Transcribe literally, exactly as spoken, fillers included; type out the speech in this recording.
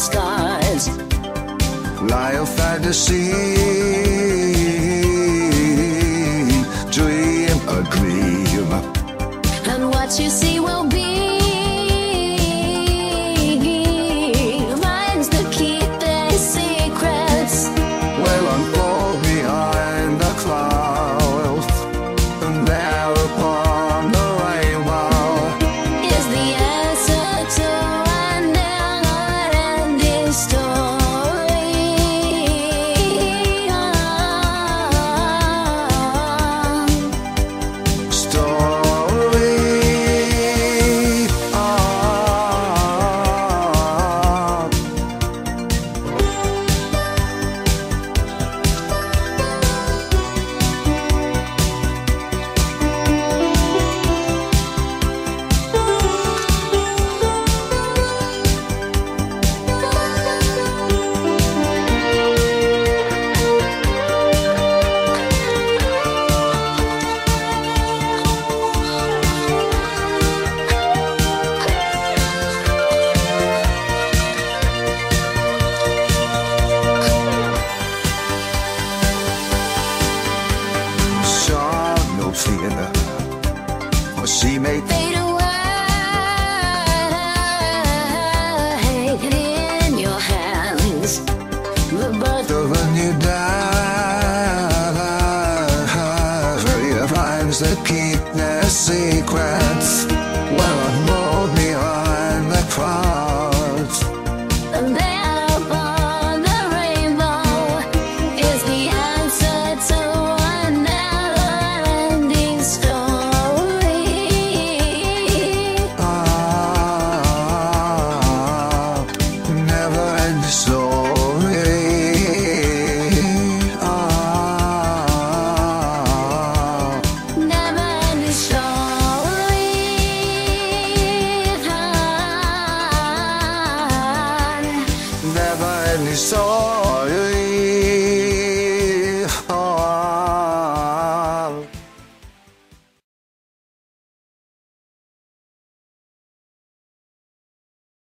skies, lie of fantasy, dream a dream, and what you see will be. She may fade away in your hands, the birth of a new diary of rhymes that keep their secrets. Well, I'm more behind the clouds, and there upon the rainbow is the answer to a never-ending story. Never ending story.